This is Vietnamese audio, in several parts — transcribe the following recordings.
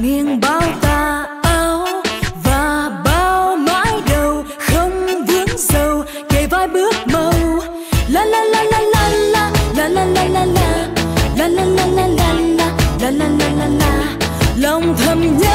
nghiêng bao tà áo và bao mái đầu không vướng sâu kề vai bước màu la la la la la la la la la la la la la la la la la la la lòng thầm nhớ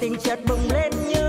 tình chợt bùng lên như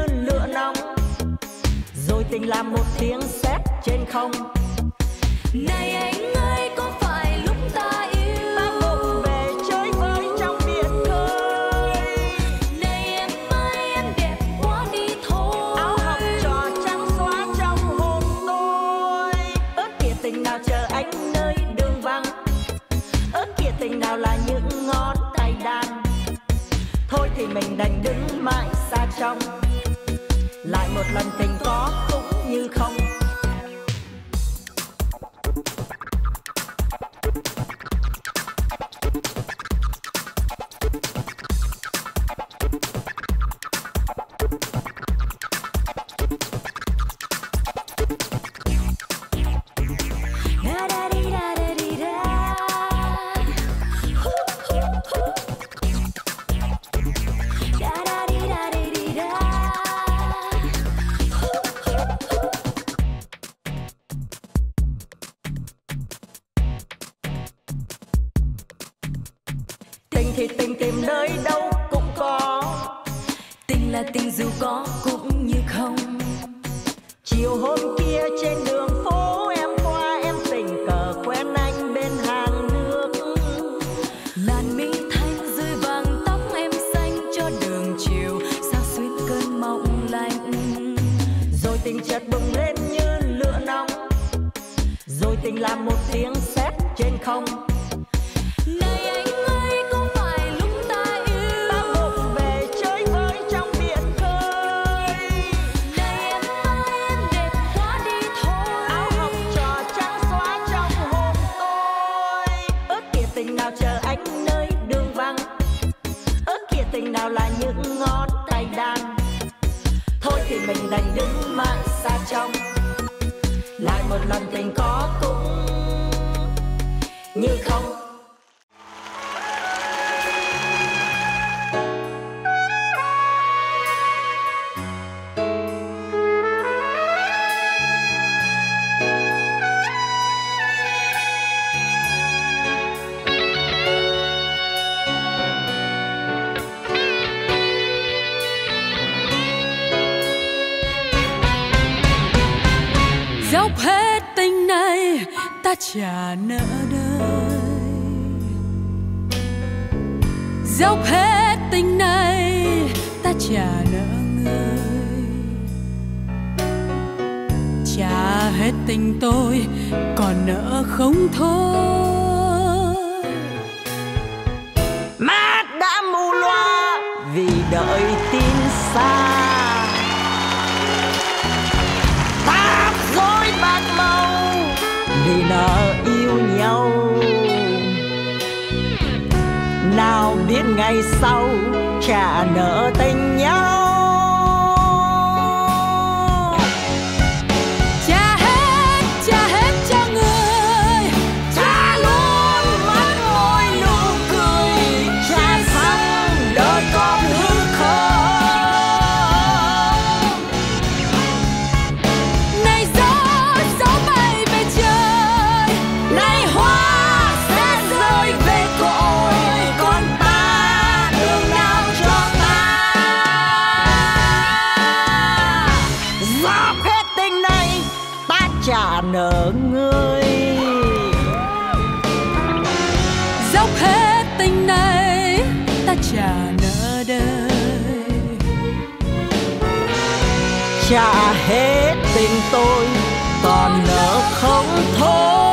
tình là một tiếng sét trên không. Này anh ơi cũng phải lúc ta yêu, ta buộc về chơi với trong biển khơi. Này em ơi em đẹp quá đi thôi, áo học trò trắng xóa trong hồn tôi. Ước kìa tình nào chờ anh nơi đường vắng, ước kìa tình nào là những ngón tay đan. Thôi thì mình đành đứng mang xa trong, lại một lần tình có cũng như không. Dốc hết tình này ta chả nỡ đời, dốc hết tình này ta chả nỡ người. Chả hết tình tôi còn nỡ không thôi. Mắt đã mù loa vì đợi tin xa, vì nợ yêu nhau. Nào biết ngày sau chả nỡ tình nhau. Cha hết cha người, cha luôn mắt môi nụ cười, cha rằng đời con hư không. Này gió, gió bay về trời, chả nỡ ngươi. Dốc hết tình này ta chả nỡ đời, chả hết tình tôi còn nỡ không thôi.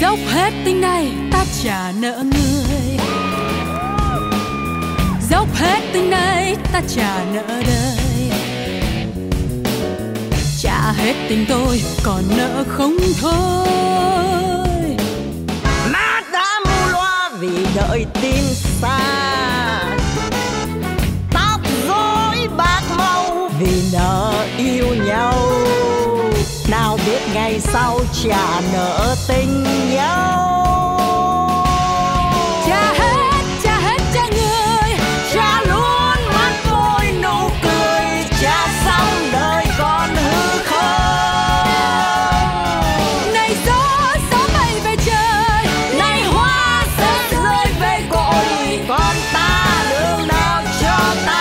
Dốc hết tình này ta chả nỡ người, dốc hết tình này ta chả nỡ đời, chả hết tình tôi còn nỡ không thôi. Mắt đã mù loa vì đợi tin xa, tóc rối bạc màu vì nỡ yêu nhau. Nào biết ngày sau chả nỡ tình nhau. Cha hết cha người, cha luôn mắt môi nụ cười, cha xong đời con hư không. Này gió, gió bay về trời, này hoa sẽ rơi về cội, con ta đường nào cho ta.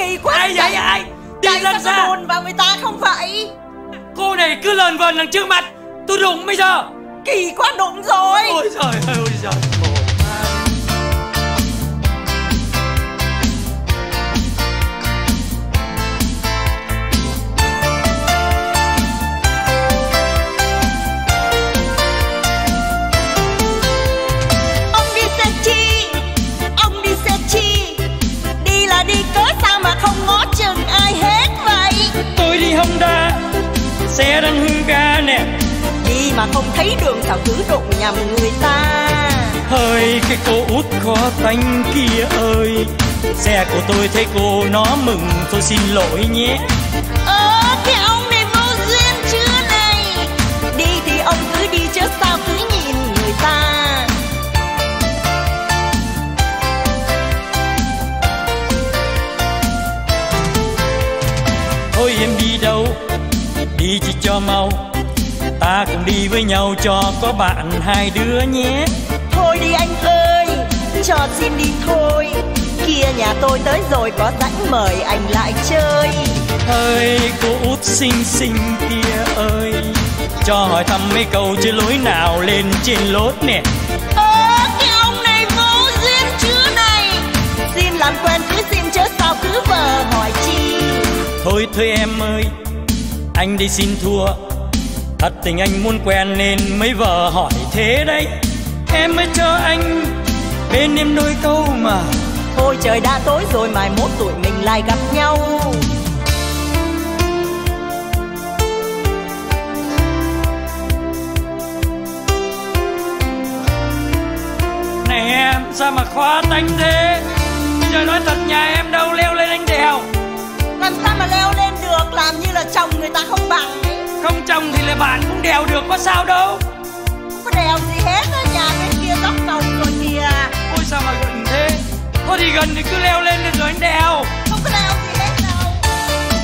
kỳ quá. Ai vậy ai? Đi làm sao đồn vào người ta không vậy? Cô này cứ lờn vờn đằng trước mặt. Tôi đụng bây giờ. Kỳ quá đụng rồi. Ôi trời ơi, ôi trời. Xe đang hư ga nè. Đi mà không thấy đường sao cứ đụng nhầm người ta. Hơi cái cô út khó tánh kia ơi, xe của tôi thấy cô nó mừng, tôi xin lỗi nhé. Cái ông này vô duyên chưa này. Đi thì ông cứ đi chứ sao cứ nhìn người ta. Thôi em đi đâu? Đi chỉ cho mau, ta cùng đi với nhau cho có bạn hai đứa nhé. Thôi đi anh ơi, cho xin đi thôi. Kia nhà tôi tới rồi, có rảnh mời anh lại chơi. Ơi cô út xinh xinh kia ơi, cho hỏi thăm mấy câu chứ lối nào lên trên lốt nè. Cái ông này vô duyên chứ này. Xin làm quen cứ xin chứ sao cứ vờ hỏi chi. Thôi thôi em ơi, anh đi xin thua. Thật tình anh muốn quen nên mới vờ hỏi thế đấy. Em mới cho anh bên em đôi câu mà. Thôi trời đã tối rồi, mai mốt tụi mình lại gặp nhau. Này em, sao mà khó tánh thế? Bây giờ nói thật nhà em đâu leo lên anh đèo. Làm sao mà leo lên được, làm như là chồng người ta không bằng ấy. Không chồng thì là bạn cũng đèo được, có sao đâu. Không có đèo gì hết á, nhà bên kia tóc cầu rồi kìa. Ôi sao mà gần thế. Thôi thì gần thì cứ leo lên được rồi anh đèo. Không có đèo gì hết đâu.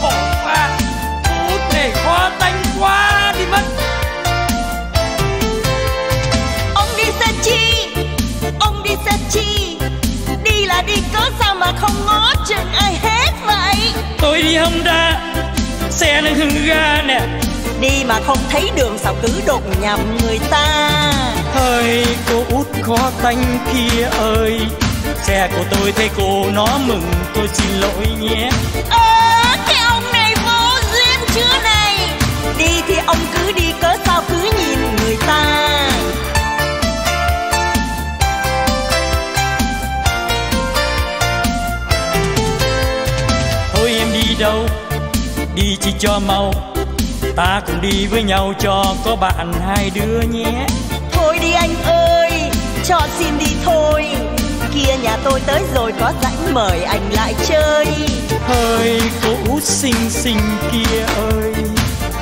Khổ quá, cô út này khó tánh quá đi mất. Ông đi xe chi, ông đi xe chi. Đi là đi cớ sao mà không ngó chừng ai hết. Tôi đi Honda, xe đang hư ga nè. Đi mà không thấy đường sao cứ đụng nhầm người ta. Ơi cô út khó tánh kia ơi, xe của tôi thấy cô nó mừng, tôi xin lỗi nhé. Cái ông này vô duyên chứ này. Đi thì ông cứ đi cớ sao cứ nhìn người ta. Đâu đi chỉ cho mau, ta cùng đi với nhau cho có bạn hai đứa nhé. Thôi đi anh ơi, cho xin đi thôi. Kia nhà tôi tới rồi, có rảnh mời anh lại chơi. Ơi cô út xinh xinh kia ơi,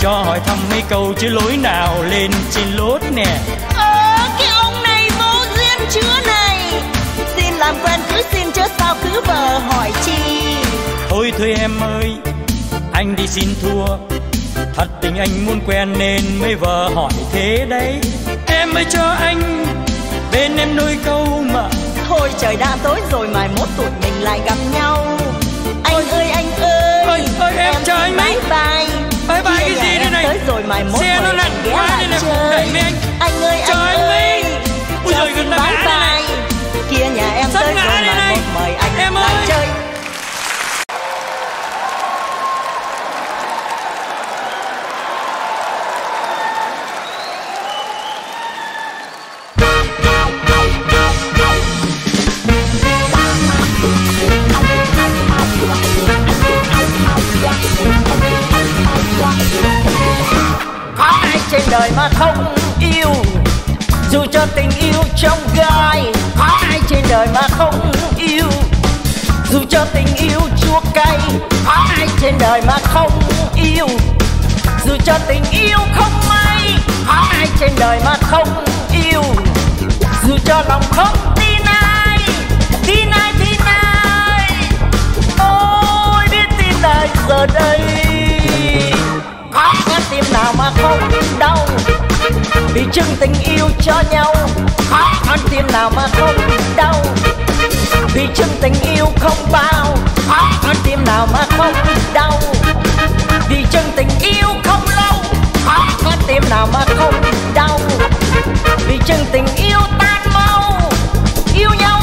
cho hỏi thăm mấy câu chứ lối nào lên trên lốt nè. Cái ông này vô duyên chứ này. Xin làm quen cứ xin chứ sao cứ vờ hỏi chi. Thôi thôi em ơi, anh đi xin thua. Thật tình anh muốn quen nên mới vờ hỏi thế đấy. Em mới cho anh bên em đôi câu mà. Thôi trời đã tối rồi, mai mốt tụi mình lại gặp nhau. Anh ôi, ơi anh ơi. Ôi em chờ anh mấy. Bye bye cái gì đây này. Tới rồi mai mốt xe nó lạnh quá đây này. Đẩy mấy anh. Anh ơi chờ anh ơi. Ôi trời gần ta ngã đây này. Kia nhà em sắp tới rồi mai mốt mời anh em lại ơi. Chơi. Có ai trên đời mà không yêu, dù cho tình yêu trong gai. Có ai trên đời mà không yêu, dù cho tình yêu chua cay. Có ai trên đời mà không yêu, dù cho tình yêu không may. Có ai trên đời mà không yêu, dù cho lòng không tin ai. Tin ai tin ai. Ôi biết tin ai giờ đây. Có trái tim nào mà không đau vì chứng tình yêu cho nhau. Có trái tim nào mà không đau vì chứng tình yêu không bao. Có trái tim nào mà không đau, vì chân tình yêu không lâu, khó có tim nào mà không đau, vì chân tình yêu tan mau, yêu nhau,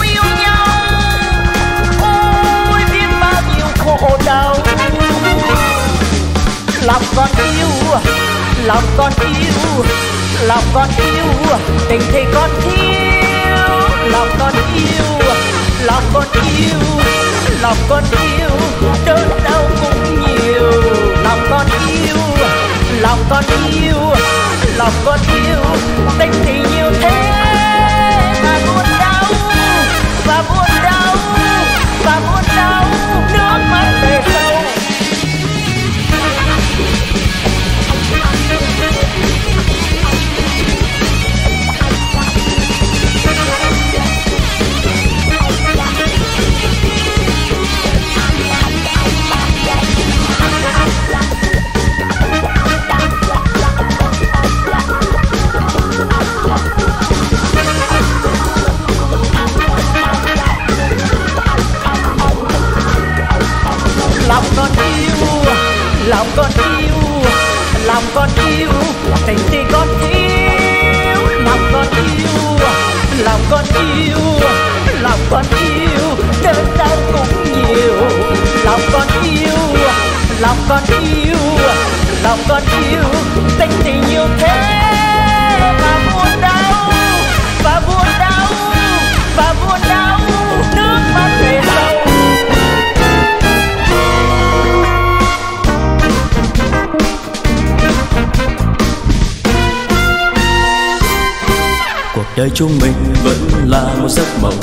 ôi biết bao nhiêu khổ đau. Lòng con yêu, lòng con yêu, lòng con yêu, tình thì con thiếu, lòng con yêu, lòng con yêu, lòng con yêu, đớn đau cũng nhiều. Lòng con yêu, lòng con yêu, lòng con yêu, tình thì nhiều thế mà buồn đau, và buồn đau, và buồn đau, nước mắt về sâu. Lòng con yêu, lòng con yêu, tình thì con thiếu, lòng con yêu, lòng con yêu, lòng con yêu, đớn đau cũng nhiều. Lòng con yêu, lòng con yêu, lòng con yêu, tình thì nhiều thế mà buồn đau, và buồn đau, và buồn đau, nước mắt về sâu. Đời chúng mình vẫn là một giấc mộng,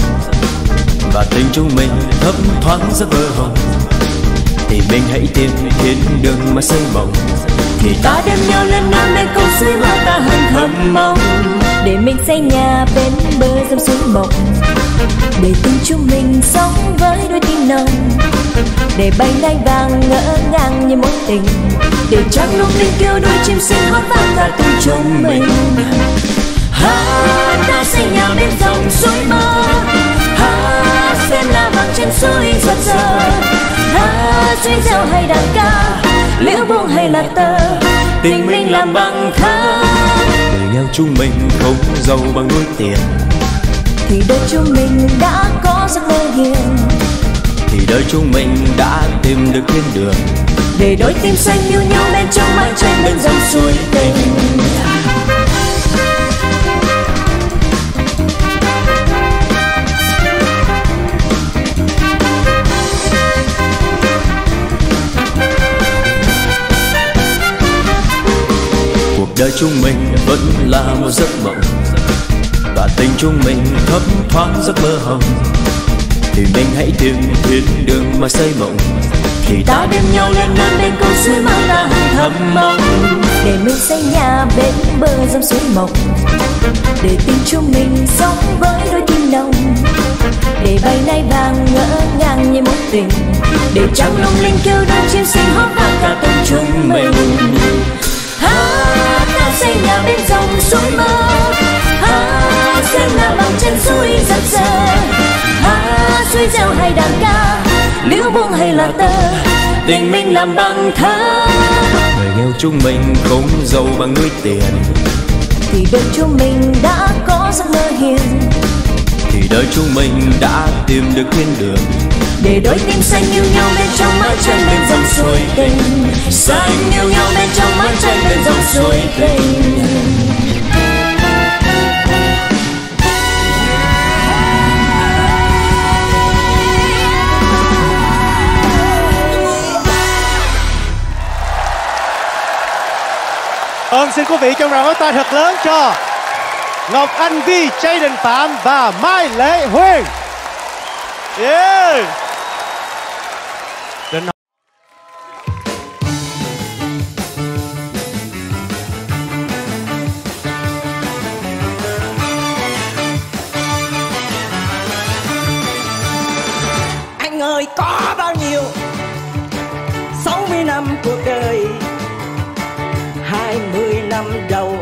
và tình chúng mình thấp thoáng rất mơ hồ, thì mình hãy tìm kiếm đường mà xây mộng, thì ta đem nhau lên non lên không suối hoa ta hân thầm mong, để mình xây nhà bên bờ dòng suối mộng, để tình chúng mình sống với đôi tim nồng, để bay nay vàng ngỡ ngang như mối tình, để trong lúc linh kêu đôi chim sẻ hót vang ta cùng chúng mình. Ha, ta xây nhà bên dòng suối mơ, ha, xem lá vàng trên suối rộn rỡ, ha, suối reo hay đàn ca, liễu buông hay là tơ, tình mình làm bằng thơ. Đời nhau chúng mình không giàu bằng đôi tiền, thì đời chúng mình đã có giấc mơ hiền, thì đời chúng mình đã tìm được thiên đường, để đôi tim xanh yêu nhau lên trong mái tranh bên dòng suối tình. Đời chúng mình vẫn là một giấc mộng, và tình chúng mình thấp thoáng giấc mơ hồng, thì mình hãy tìm kiếm đường mà xây mộng, thì ta đem nhau lên non lên con suối mà ta hằng thầm mong, để mình xây nhà bên bờ dòng suối mộng, để tình chúng mình sống với đôi tim nồng, để bay nay vàng ngỡ ngang như mối tình, để trăng lung linh kêu đôi chim sẻ hót vang cả tình chúng mình. Ha, ta xây nhà bên dòng suối mơ, ha, xem lá vàng trên suối rực rỡ, ha, suối reo hay đàn ca, liễu buông hay là tơ, tình mình làm bằng thơ. Đời nghèo chúng mình không giàu bằng núi tiền, thì đời chúng mình đã có giấc mơ hiền, thì đời chúng mình đã tìm được thiên đường, để đôi tim xanh yêu nhau lên trong mái tranh bên dòng suối tình, xanh yêu nhau lên trong mái tranh bên dòng suối tình. Xin quý vị trong rào tay thật lớn cho Ngọc Anh Vi, Jaydon Phạm và Mai Lệ Huyền. Yeah. Anh ơi, có bao nhiêu 60 năm cuộc đời, 20 năm đầu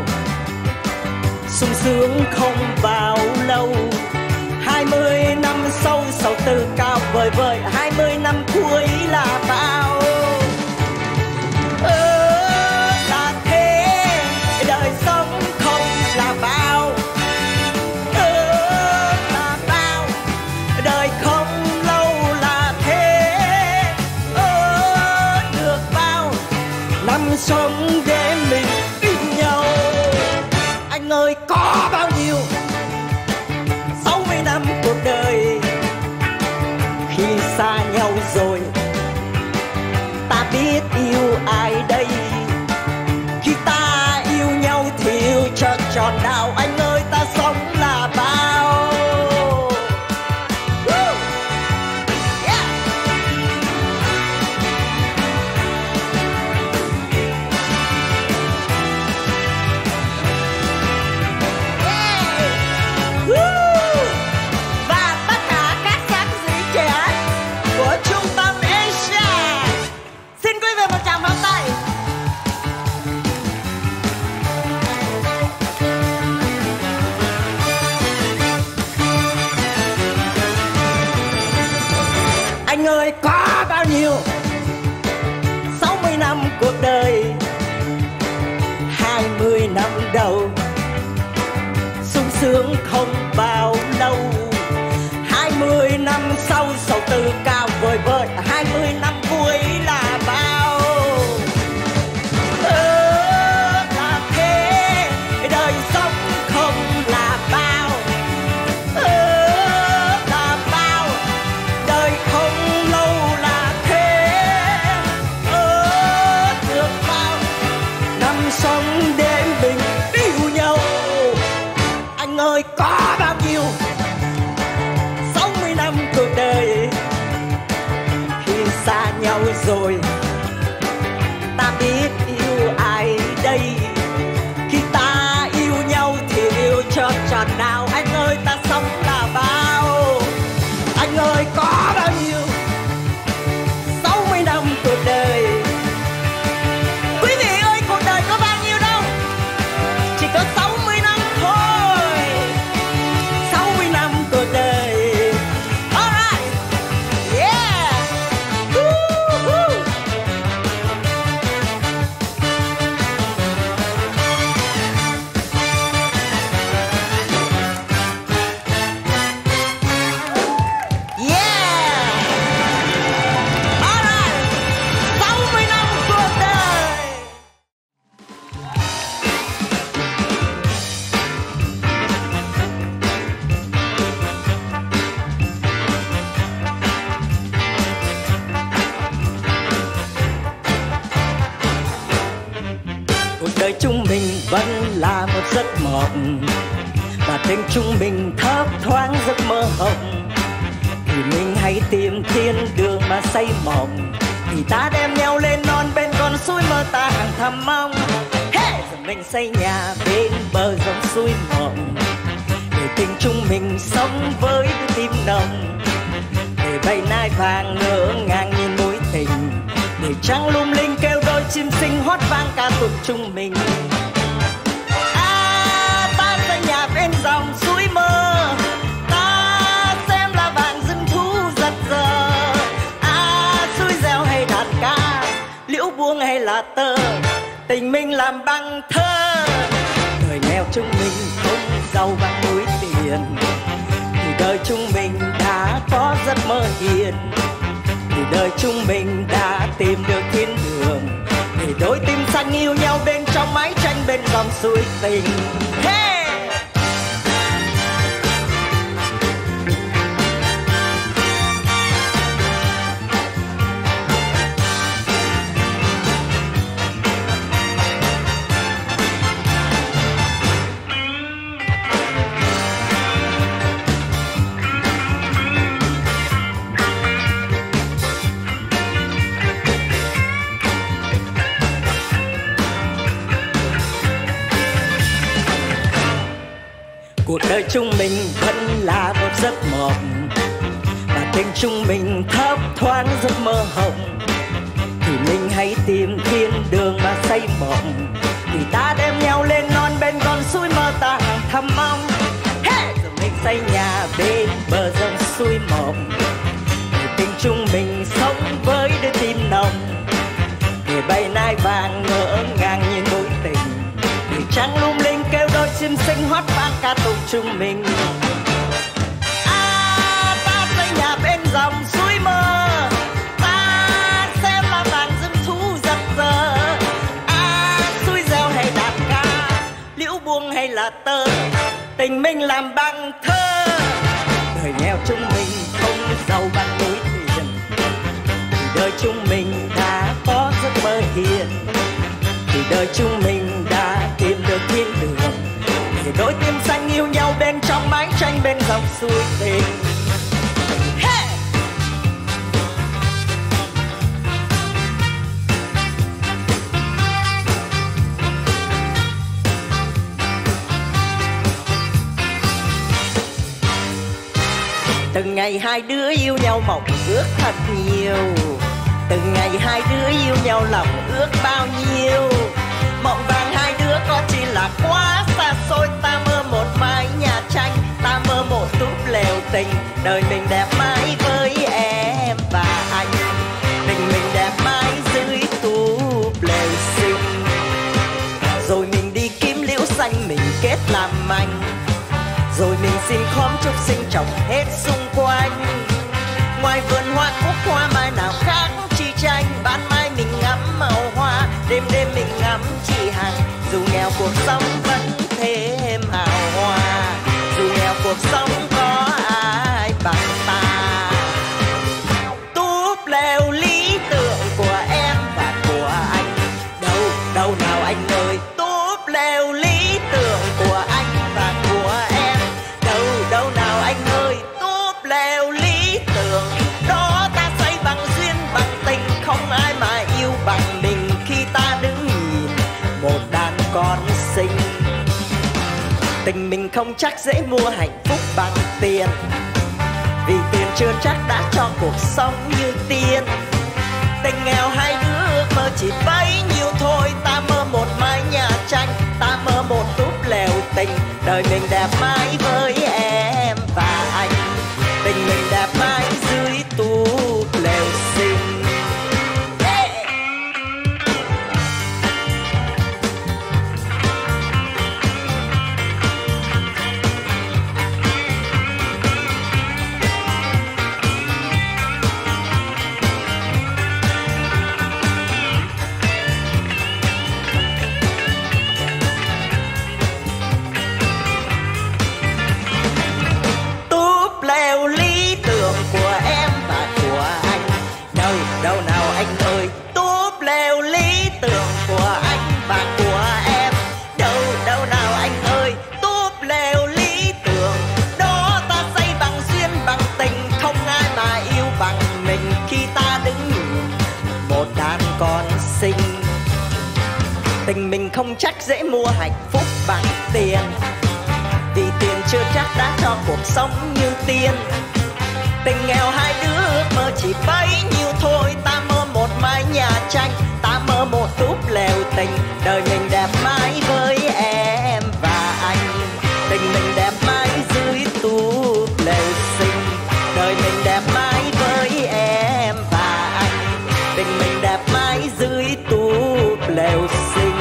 sung sướng không bao lâu, 20 năm sau sầu tư cao vời vời, 20 năm cuối là bao ơi có bao nhiêu 60 năm cuộc đời, 20 năm đầu sung sướng không bao lâu, 20 năm sau sầu tư cao vời vợi, 20 năm cuối là bao. Là thế đời sống không là bao, là bao đời không lâu là thế, được bao năm sống đến mình yêu nhau. Anh ơi có bao nhiêu 60 năm cuộc đời, khi xa nhau rồi ta biết yêu ai đây, khi ta yêu nhau thì yêu cho tròn nào. Anh ơi ta sống là bao, anh ơi có bao nhiêu 60 năm cuộc đời. Quý vị ơi cuộc đời có bao nhiêu đâu, chỉ có 60 năm thôi, 60 năm cuộc đời. Alright, yeah. Woo-hoo. Yeah. Alright, 60 năm cuộc đời. Cuộc đời chúng mình vẫn là một giấc mộng, và thêm chúng mình thấp thoáng giấc mơ hồng, thì mình hãy tìm thiên đường mà say mộng, thì ta đem nhau lên non bên con suối mơ ta hàng thầm mong. Hey! Rồi mình xây nhà bên bờ dòng suối mộng, để tình chúng mình sống với đôi tim nồng, để bay nai vàng ngỡ ngang như mối tình, để trăng lung linh kêu đôi chim xinh hót vang ca tụng chung mình. À, ta xây nhà bên dòng suối mơ, ta xem là vàng rừng thú giật giờ. À, suối reo hay đàn ca, liễu buông hay là tơ, tình mình làm bằng thơ. Đời nghèo chúng mình không giàu bằng mũi tiền, thì đời chúng mình đã có giấc mơ hiền, thì đời chúng mình đã tìm được thiên đường, thì đôi tim xanh yêu nhau bên trong mái tranh bên dòng suối tình. Hey! Cuộc đời chúng mình vẫn là một giấc mộng, và tình chúng mình thấp thoáng giấc mơ hồng, thì mình hãy tìm thiên đường mà xây mộng, thì ta đem nhau lên non bên con suối mơ ta hàng thầm mong. Hey! Rồi mình xây nhà bên bờ dòng suối mộng, thì tình chúng mình sống với đôi tim nồng, để bay nai vàng ngỡ ngang nhìn mối tình, để trăng lung linh kêu đôi chim xinh hót vang ca tụng chung mình. À, ta xây nhà bên dòng suối mơ, ta xem là vàng rừng thú giật giờ. À, suối reo hay đàn ca, liễu buông hay là tơ, tình mình làm bằng thơ. Đời nghèo chúng mình không giàu bằng núi tiền, thì đời chúng mình đã có giấc mơ hiền, thì đời chúng mình đã tìm được thiên đường, để đôi tim xanh yêu nhau bên trong mái tranh bên dòng suối tình. Hey! Từng ngày hai đứa yêu nhau mộng ước thật nhiều, từng ngày hai đứa yêu nhau lòng ước bao nhiêu. Mộng vàng hai đứa có chỉ là quá xa xôi, ta mơ một mái nhà tranh, ta mơ một túp lều tình, đời mình đẹp mãi với em và làm anh, rồi mình xin khóm chúc sinh trọng hết xung quanh. Ngoài vườn hoa cúc hoa mai nào khác chi tranh, ban mai mình ngắm màu hoa, đêm đêm mình ngắm chị hàng. Dù nghèo cuộc sống vẫn thêm hào hoa, dù nghèo cuộc sống có ai bằng ta. Túp lều lý tưởng của em và của anh, đâu đâu nào anh ơi. Túp lều lý tưởng của anh và của em, đâu đâu nào anh ơi. Túp lều lý tưởng đó ta xây bằng duyên bằng tình, không ai mà yêu bằng mình khi ta đứng nhìn một đàn con xinh. Tình mình không chắc dễ mua hạnh phúc bằng tiền, vì tiền chưa chắc đã cho cuộc sống như tiền. Tình nghèo hai đứa ước mơ chỉ bấy nhiêu thôi, ta mơ một mái nhà tranh, ta mơ một túp lều tình. Đời mình đẹp mãi với em và anh, tình mình đẹp mãi dưới túp lều xinh. Tình mình không chắc dễ mua hạnh phúc bằng tiền, vì tiền chưa chắc đã cho cuộc sống như tiền. Tình nghèo hai đứa ước mơ chỉ bấy nhiêu thôi, ta mơ một mái nhà tranh, ta mơ một túp lều tình. Đời mình đẹp mãi với em và anh, tình mình đẹp mãi dưới túp lều xinh. Đời mình đẹp mãi với em và anh, tình mình đẹp mãi dưới túp lều xinh.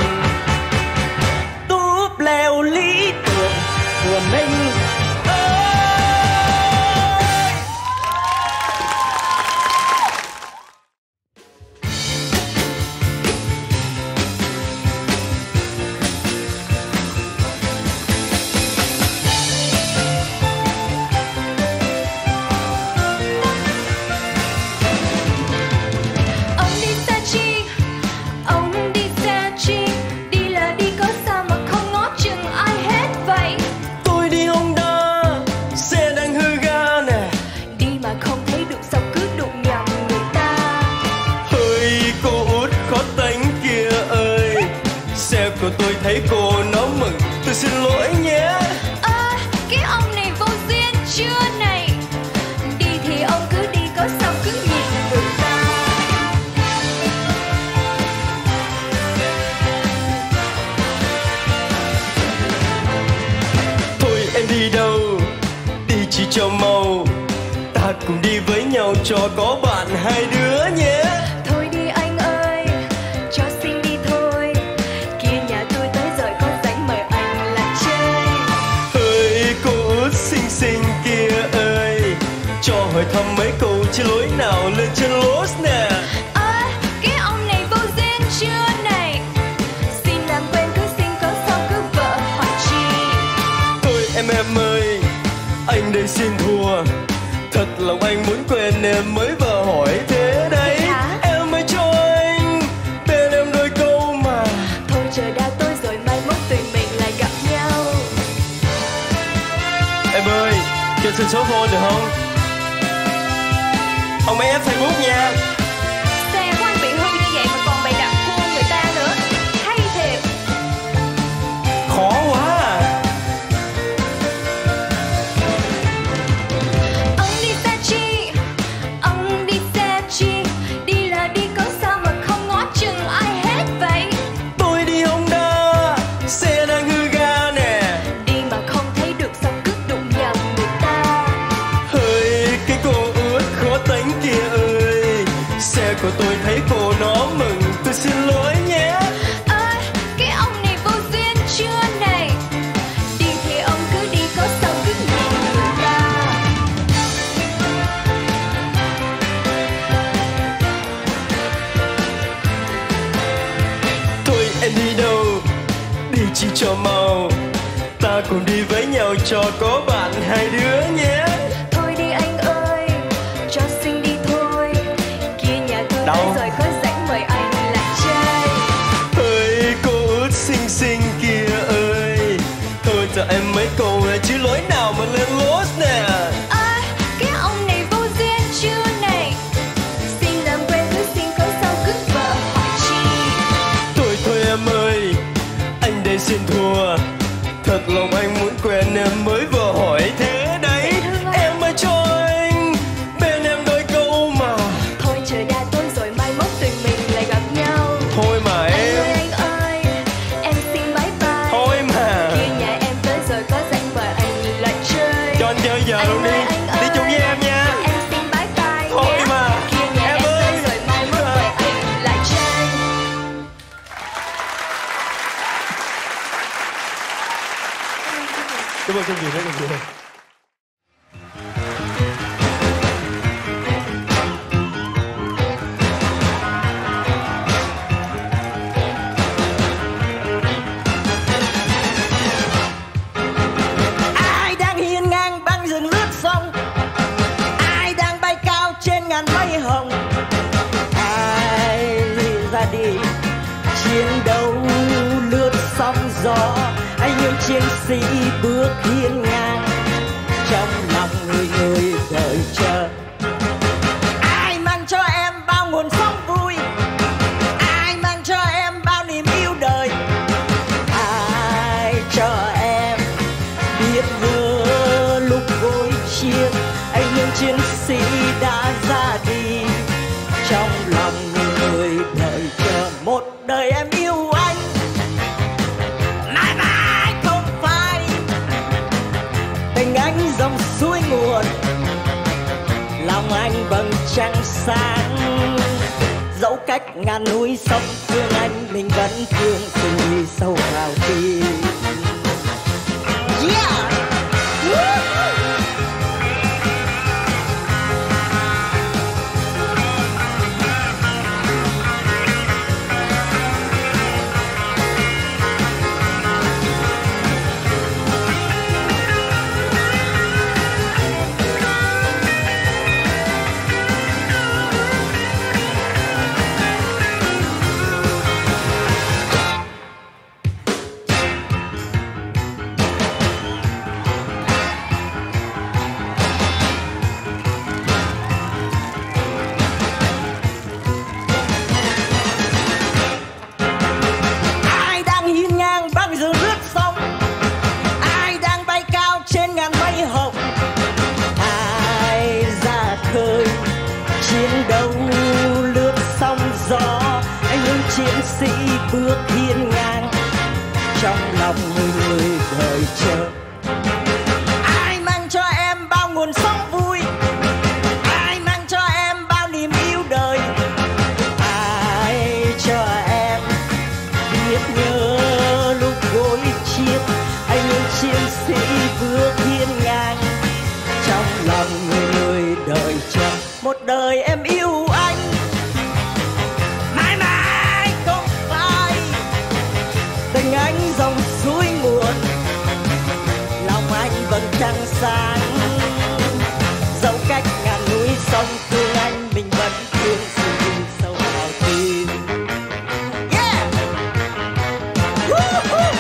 Thấy cô nó mừng, tôi xin lỗi nhé. Cái ông này vô duyên chưa này. Đi thì ông cứ đi, có sao cứ nhìn người ta. Thôi em đi đâu, đi chỉ cho mau. Ta cùng đi với nhau cho có bạn hai đứa nhé. Cho hỏi thăm mấy câu chứ lối nào lên trên lốt nè. Cái ông này vô duyên chưa này. Xin làm quen cứ xin có sao cứ vợ hoặc chi. Thôi em ơi, anh đây xin thua. Thật lòng anh muốn quen em mới vợ hỏi thế đấy. Em mới cho anh tên em đôi câu mà. Thôi trời đã tối rồi, mai mốt tụi mình lại gặp nhau. Em ơi, cho xin số phone được không? Ông ấy ép Facebook nha. Xe của anh bị hư như vậy mà còn bày đặt cua người ta nữa, hay thiệt. Khó quá à. Ông đi xa chi, ông đi xa chi. Đi là đi có sao mà không ngó chừng ai hết vậy. Tôi đi Honda, xe đang hư ga nè. Đi mà không thấy được sao cứ đụng vào người ta. Hơi cái cô tánh kia ơi, xe của tôi thấy cô nó mừng, tôi xin lỗi nhé. Cái ông này vô duyên chưa này. Đi cho có bạn hai đứa nhé. Thôi đi anh ơi, cho xinh đi thôi. Kia nhà tôi đâu rồi, có rảnh mời anh làm trai. Ơi cô út xinh xinh kia ơi, thôi cho em mấy câu chứ lối nào mà lên lốt nè. À, cái ông này vô duyên chưa này. Xin làm quen với xin có sao cứ vợ hỏi chi. Thôi thôi em ơi, anh đây xin thua. Thật lòng anh muốn quen em mới vừa hỏi thế đấy. Em ơi cho anh bên em đôi câu mà. Thôi chờ nhà tôi rồi mai mốt tụi mình lại gặp nhau. Thôi mà em. Anh ơi, em xin bye bye. Thôi mà. Khi nhà em tới rồi có rảnh mời anh lại chơi. Cho anh chơi giờ luôn đi. Đi chung với em nha. Em xin bye bye. Thôi mà. Khi nhà em tới rồi mai mốt mời anh lại chơi. Cảm ơn chương trình rất là nhiều. Ai đang hiên ngang băng rừng lướt sông, ai đang bay cao trên ngàn mây hồng, ai ra đi chiến đấu lướt sóng gió. Hay những chiến sĩ bước hiên ngang trong lòng người người đợi chờ. Ai mang cho em bao nguồn sống vui, ai mang cho em bao niềm yêu đời, ai cho em biết nhớ lúc gối chia. Hay những chiến sĩ đã ra đi trong lòng người người đợi chờ. Một đời em yêu anh dòng suối nguồn, lòng anh bằng trăng sáng. Dẫu cách ngàn núi sông thương anh, mình vẫn thương tình yêu sâu vào tim. Yeah! Woo! Chiến sĩ bước hiên ngang trong lòng người đợi chờ. Ai mang cho em bao nguồn sống vui, ai mang cho em bao niềm yêu đời, ai cho em biết nhớ lúc gối chia. Ai những chiến sĩ bước hiên ngang trong lòng người đợi chờ. Một đời em yêu anh anh dòng suối nguồn, lòng anh vẫn trăng sáng. Dẫu cách ngàn núi sông thương anh, mình vẫn thương sự tình sâu vào tim. Yeah! Woo-hoo!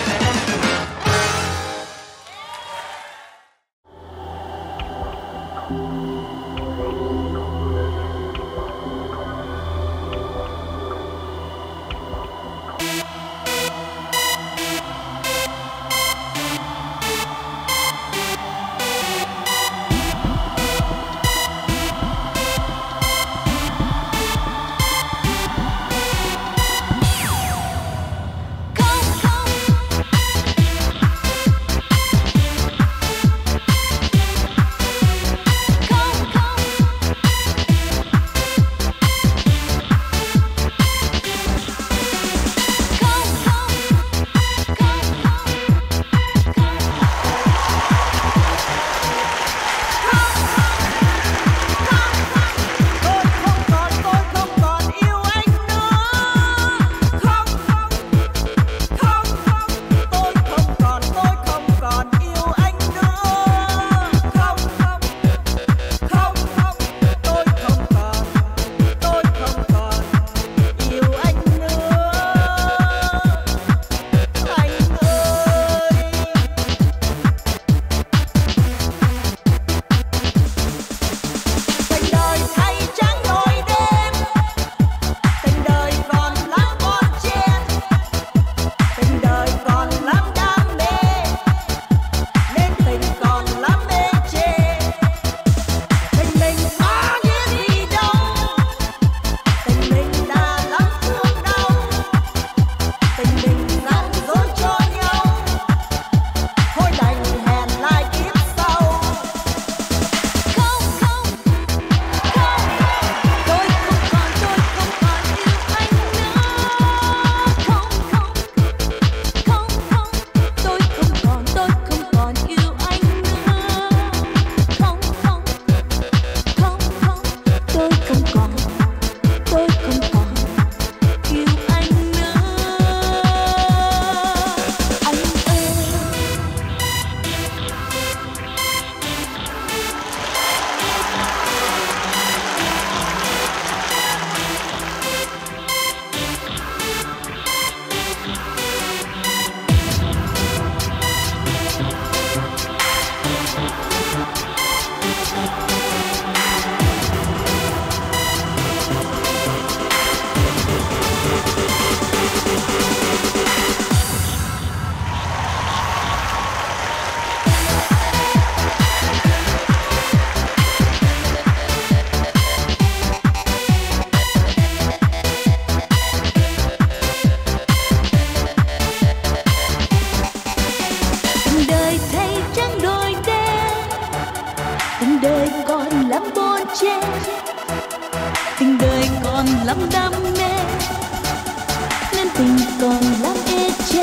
che. Tình đời còn lắm đam mê nên tình còn lắm ê chê.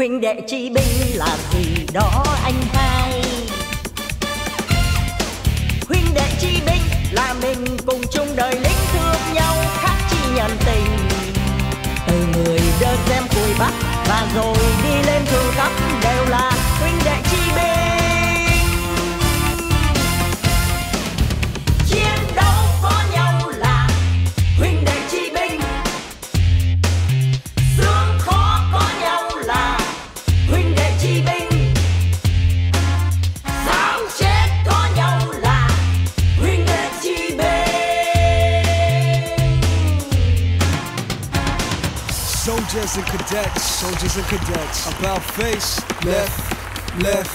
Huynh đệ chi binh làm gì đó anh hai, huynh đệ chi binh là mình cùng chung đời lính thương nhau khác chi nhân tình. Từ người đơ xem cùi bắp và rồi đi lên thương khắp đều là huynh đệ chi binh. Chiến đấu có nhau là huynh đệ chi binh, sướng khó có nhau là huynh đệ chi binh, sống chết có nhau là huynh đệ chi binh. Soldiers and cadets, about face, left, left,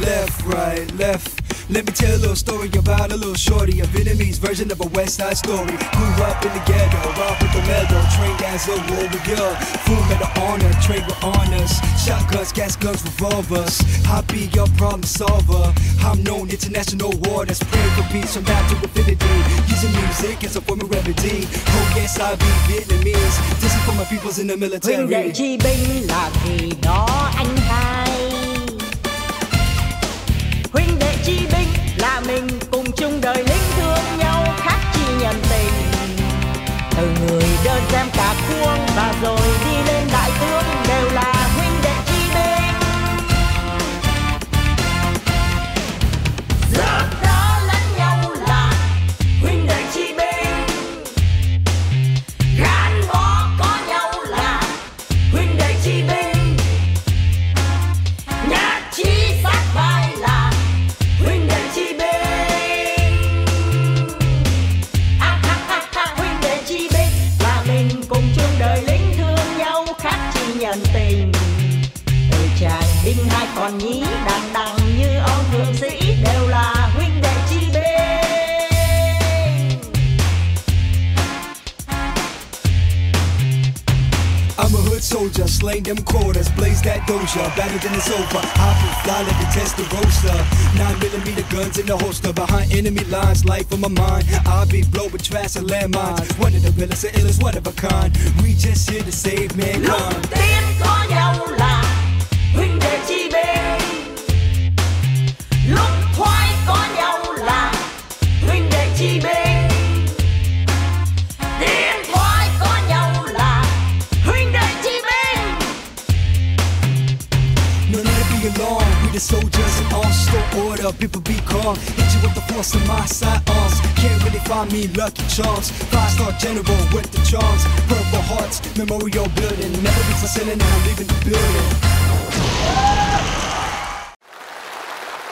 left, right, left. Let me tell a little story about a little shorty, a Vietnamese version of a West Side Story. Grew up in the ghetto, robbed with the meadow, trained as a warrior. Full metal honor, trade with honors. Shotguns, gas guns, revolvers. I'll be your problem solver. I'm known international war that's praying for peace from now to infinity. Using music as a form of remedy. Oh yes, I'll be Vietnamese. This is for my peoples in the military. Huynh đệ chi binh là gì đó anh hai, huynh đệ chi binh là mình cùng chung đời lính thương nhau khác chi nhân tình. Từ người đơn xem cả cuông và rồi đi lên đại tướng đều là huynh đệ chi binh. Giúp đỡ lẫn nhau là huynh đệ chi binh, gắn bó có nhau là huynh đệ chi binh. Đinh hai còn nhí đằng đằng như ông thượng sĩ đều là huynh đệ chi binh. I'm a hood soldier, slaying them quarters, blaze that doja, battle then it's over. I can fly like a Testarossa, 9mm guns in the holster, behind enemy lines, life on my mind. I'll be blowing trash and landmines, one of the realest and illest, one of a kind. We just here to save mankind. Lúc tiên có nhau là huynh đệ chi binh, lúc khoái có nhau là huynh đệ chi binh, tiến thoái có nhau là huynh đệ chi binh. No need to be alone, we the soldiers in arms. Slow order, people be calm. Hit you with the force of my sidearms. Can't really find me lucky charms. Five-star general with the charms. Purple hearts, memorial building. Never be fulfilling, now I'm leaving the building.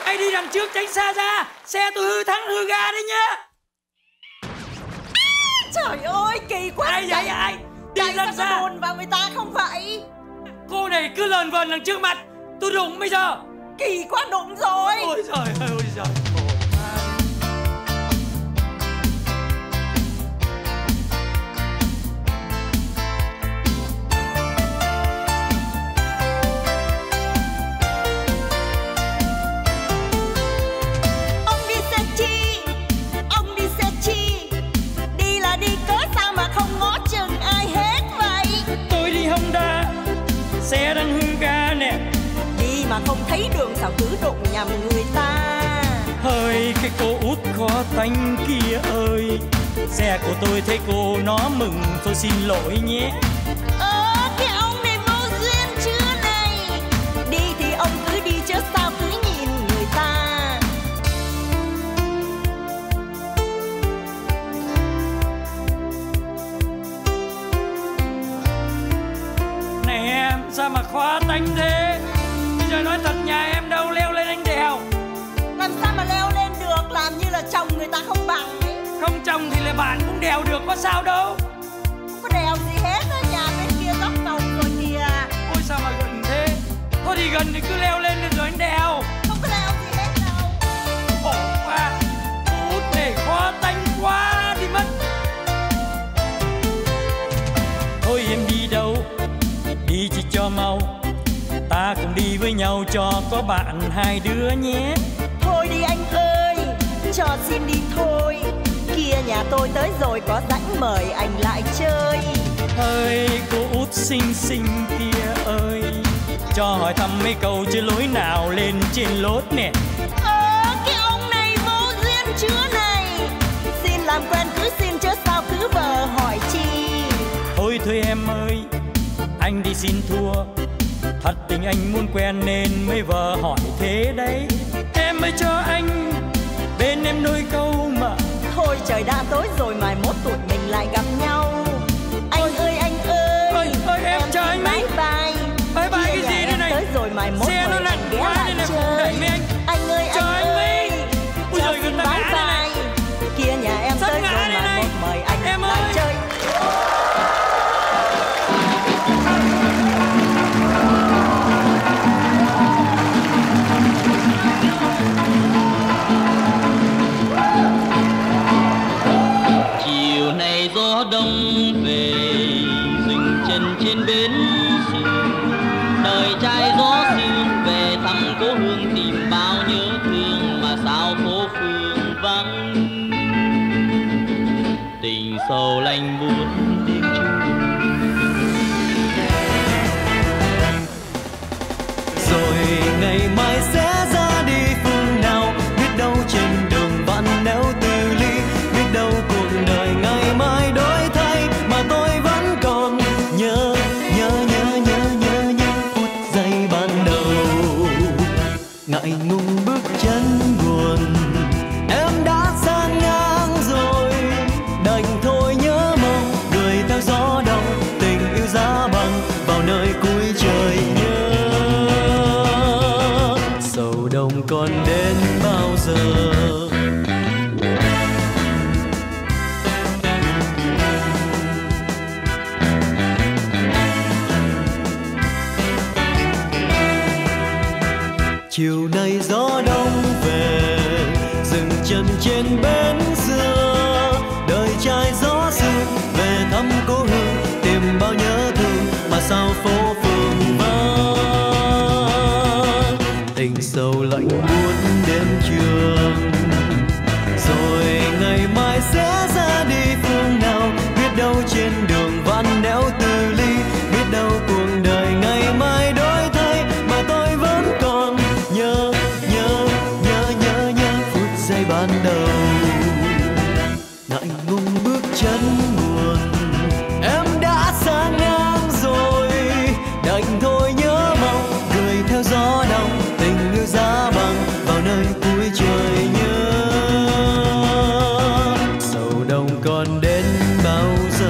Ai đi đằng trước tránh xa ra, xe tôi hư thắng hư ga đấy nhá. Trời ơi kỳ quá. Ai vậy ai? Đi làm sao đồn vào người ta không vậy? Cô này cứ lờn vờn đằng trước mặt, tôi đụng bây giờ. Kỳ quá đụng rồi. Ôi trời ơi ôi trời. thấy đường sao cứ đụng nhầm người ta. Hơi cái cô út khó tánh kia ơi, xe của tôi thấy cô nó mừng, tôi xin lỗi nhé. Cái ông này vô duyên chưa này, đi thì ông cứ đi chứ sao cứ nhìn người ta. Này em, sao mà khó tánh thế? Bây giờ nói thật nhà em đâu leo lên anh đèo. Làm sao mà leo lên được, làm như là chồng người ta không bằng. Không chồng thì là bạn cũng đèo được, có sao đâu. Không có đèo gì hết á, nhà bên kia góc cầu rồi kìa. Ôi sao mà gần thế. Thôi thì gần thì cứ leo lên được rồi anh đèo. Không có leo gì hết đâu. Ồ à, cô út này khó tánh quá đi mất. Thôi em đi đâu, đi chỉ cho mau, ta cùng đi với nhau cho có bạn hai đứa nhé. Thôi đi anh ơi, cho xin đi thôi, kia nhà tôi tới rồi có rảnh mời anh lại chơi. Ơi cô út xinh xinh kia ơi, cho hỏi thăm mấy câu chứ lối nào lên trên lốt nè. Cái ông này vô duyên chưa này, xin làm quen cứ xin chứ sao cứ vờ hỏi chi. Thôi thôi em ơi, anh đi xin thua, thật tình anh muốn quen nên mới vờ hỏi thế đấy. Em mới cho anh bên em đôi câu mà. Thôi trời đã tối rồi, mai mốt tụi mình lại gặp nhau. Anh ơi anh ơi, ơi em chờ anh mấy. Bye bye cái gì đây này. Tới rồi mai mốt xe nó lạnh quá đây này, đẩy mấy anh. Anh ơi anh ơi, ui giời gần ta ngã đây này. Kia nhà em tới rồi mai mốt mời anh lại chơi. Sầu lạnh buốt đêm chung rồi ngày mai sẽ ra đi phương nào, biết đâu trên đường bạn nẻo từ ly, biết đâu cuộc đời ngày mai đổi thay mà tôi vẫn còn nhớ nhớ phút giây ban đầu ngại ngùng bước chân buồn. Còn đến bao giờ chiều nay gió đông về, dừng chân trên bến xưa, đời trai gió sương về thăm cố hương, tìm bao nhớ thương mà sao phố phường vắng. Tình sâu lạnh buốt đêm trường rồi ngày mai sẽ ra đi phương nào, biết đâu trên đường vạn nẻo từ ly, biết đâu cuộc đời ngày mai đổi thay mà tôi vẫn còn nhớ nhớ phút giây ban đầu ngại ngùng bước chân buồn. Em đã xa ngang rồi đành thôi nhớ mong, cười theo gió đông tình yêu giá bằng vào nơi cuối trời nhớ. Sầu đông còn đến bao giờ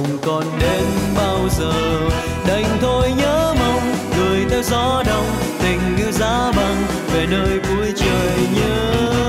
đồng còn đến bao giờ, đành thôi nhớ mong người theo gió đông, tình như giá băng về nơi cuối trời nhớ.